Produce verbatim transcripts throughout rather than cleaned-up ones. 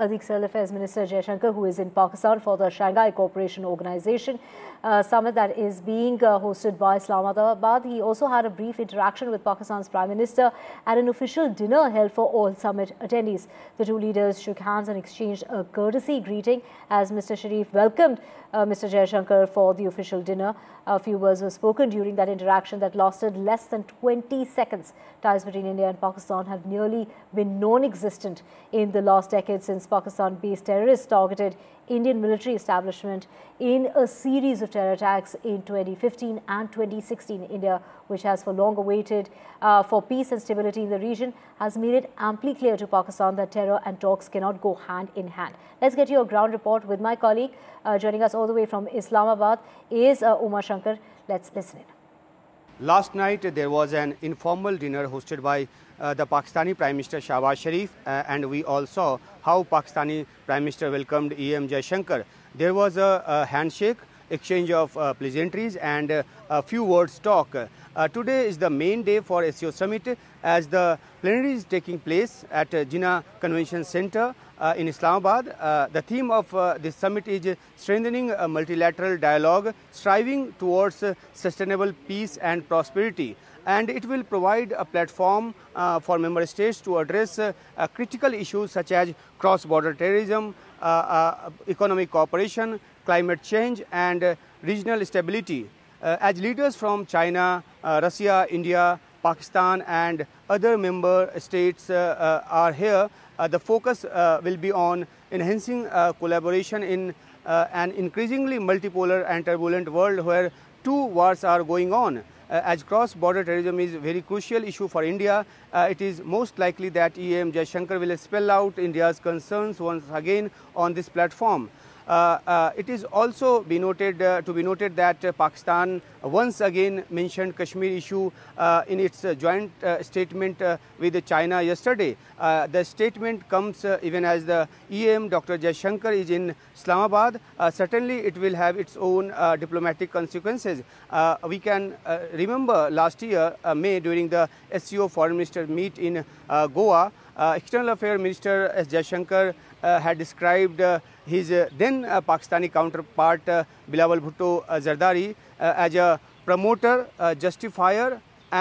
External Affairs Minister Jaishankar, who is in Pakistan for the Shanghai Cooperation Organization uh, summit that is being uh, hosted by Islamabad. He also had a brief interaction with Pakistan's Prime Minister at an official dinner held for all summit attendees. The two leaders shook hands and exchanged a courtesy greeting as Mister Sharif welcomed uh, Mister Jaishankar for the official dinner. A few words were spoken during that interaction that lasted less than twenty seconds. Ties between India and Pakistan have nearly been non-existent in the last decade since Pakistan-based terrorists targeted Indian military establishment in a series of terror attacks in twenty fifteen and twenty sixteen. India, which has for long awaited uh, for peace and stability in the region, has made it amply clear to Pakistan that terror and talks cannot go hand in hand. Let's get your ground report with my colleague. Uh, joining us all the way from Islamabad is uh, Umashankar. Let's listen in. Last night, there was an informal dinner hosted by uh, the Pakistani Prime Minister Shahbaz Sharif, uh, and we all saw how Pakistani Prime Minister welcomed E M Jaishankar. There was a, a handshake, exchange of uh, pleasantries, and uh, a few words talk. Uh, today is the main day for S E O Summit, as the plenary is taking place at uh, Jinnah Convention Centre uh, in Islamabad. Uh, the theme of uh, this summit is strengthening uh, multilateral dialogue, striving towards uh, sustainable peace and prosperity. And it will provide a platform uh, for member states to address uh, uh, critical issues such as cross-border terrorism, uh, uh, economic cooperation, climate change, and uh, regional stability. Uh, as leaders from China, uh, Russia, India, Pakistan, and other member states uh, uh, are here, uh, the focus uh, will be on enhancing uh, collaboration in uh, an increasingly multipolar and turbulent world where two wars are going on. Uh, as cross-border terrorism is a very crucial issue for India, uh, it is most likely that E M Jaishankar will spell out India's concerns once again on this platform. Uh, uh, it is also be noted, uh, to be noted that uh, Pakistan once again mentioned Kashmir issue uh, in its uh, joint uh, statement uh, with China yesterday. Uh, the statement comes uh, even as the E M Doctor Jaishankar is in Islamabad. Uh, certainly it will have its own uh, diplomatic consequences. Uh, we can uh, remember last year, uh, May, during the S E O Foreign Minister meet in uh, Goa, Uh, External Affairs Minister S Jaishankar uh, had described uh, his uh, then uh, Pakistani counterpart uh, Bilawal Bhutto uh, Zardari uh, as a promoter, uh, justifier,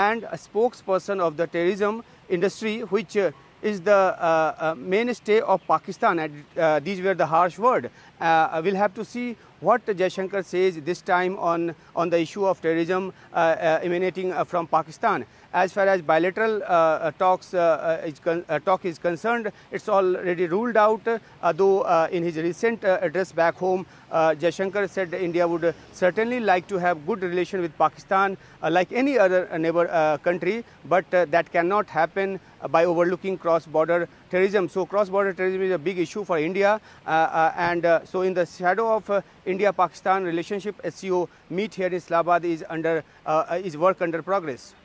and a spokesperson of the terrorism industry, which uh, is the uh, uh, mainstay of Pakistan. And uh, these were the harsh words. Uh, we'll have to see what Jaishankar says this time on, on the issue of terrorism uh, uh, emanating uh, from Pakistan. As far as bilateral uh, talks uh, is uh, talk is concerned, it's already ruled out, uh, though uh, in his recent uh, address back home, uh, Jaishankar said India would certainly like to have good relation with Pakistan uh, like any other neighbor uh, country, but uh, that cannot happen by overlooking cross-border terrorism. So cross-border terrorism is a big issue for India, uh, uh, and uh, so in the shadow of uh, India-Pakistan relationship, S E O meet here in Islamabad is under uh, is work under progress.